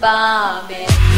Bomb it.